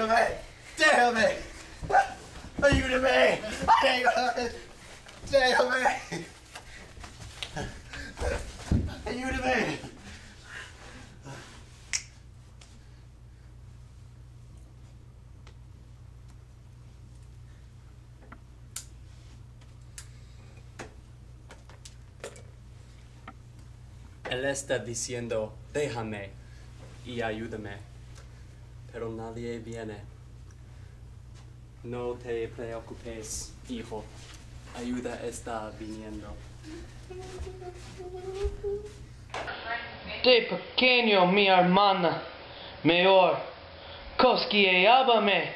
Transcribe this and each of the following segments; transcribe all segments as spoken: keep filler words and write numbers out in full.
you, mate. Damn it. What are you to me? I ain't gonna... Damn it. What are you to me? Él está diciendo, déjame y ayúdame, pero nadie viene. No te preocupes, hijo. Ayuda está viniendo. De pequeño mi hermana mayor cosquilleábame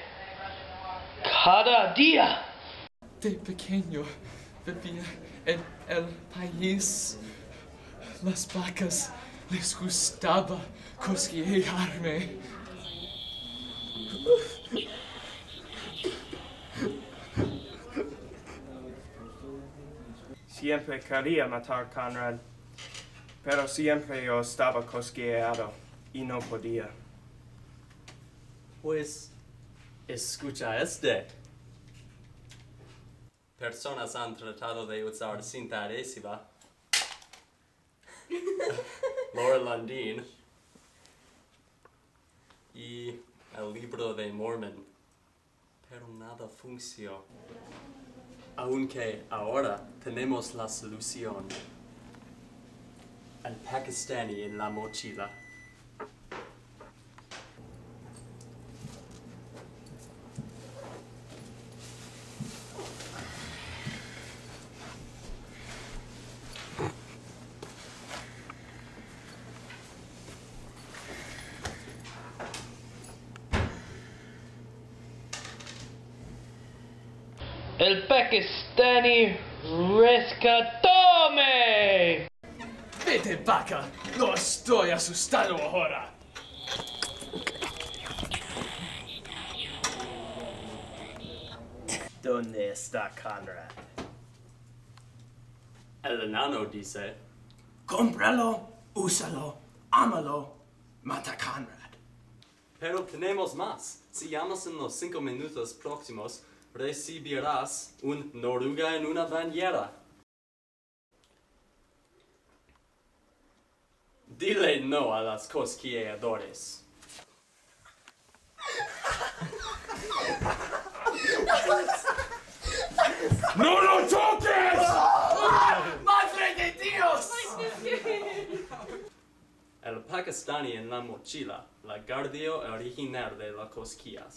cada día. De pequeño vivía en el país. Las vacas les gustaba cosquillearme. Siempre quería matar a Conrad, pero siempre yo estaba cosquilleado y no podía. Pues, escucha este. Personas han tratado de usar cinta adhesiva. Laura Landin y el libro de Mormon, pero nada funcionó. Aunque ahora tenemos la solución. El paquistani en la mochila. El Paquistani rescatome. Vete, vaca. No estoy asustado ahora. ¿Dónde está Conrad? El enano dice: cómpralo, úsalo, ámalo, mata a Conrad. Pero tenemos más. Si llamas en los cinco minutos próximos, recibirás un noruga en una bañera. Dile no a las cosquilleadores. ¡No lo toques! ¡Oh! ¡Madre de Dios! El paquistani en la mochila, la guardia original de las cosquillas.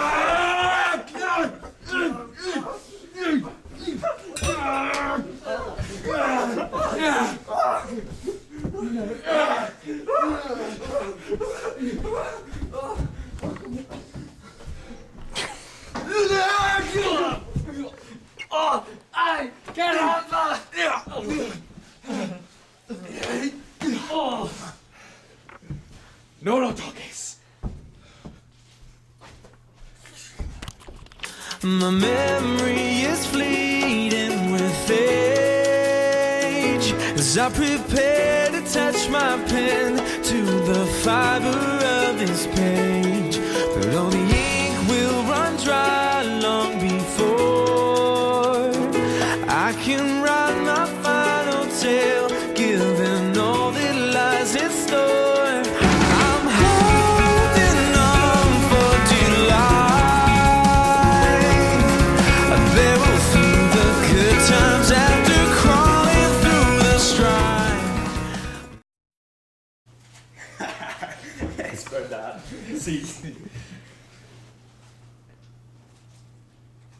Oh, I cannot. No lo toques. My memory is fleeting with age as I prepare to touch my pen to the fiber of this page, but all the ink will run dry long before I can write my final tale, given all that lies in store. Sí, sí.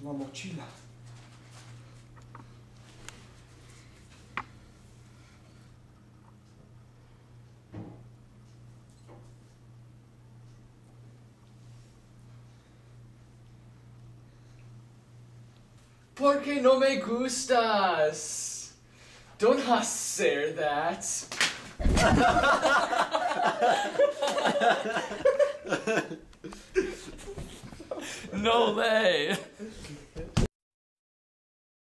La mochila. Porque no me gustas. Don't hacer that. No way.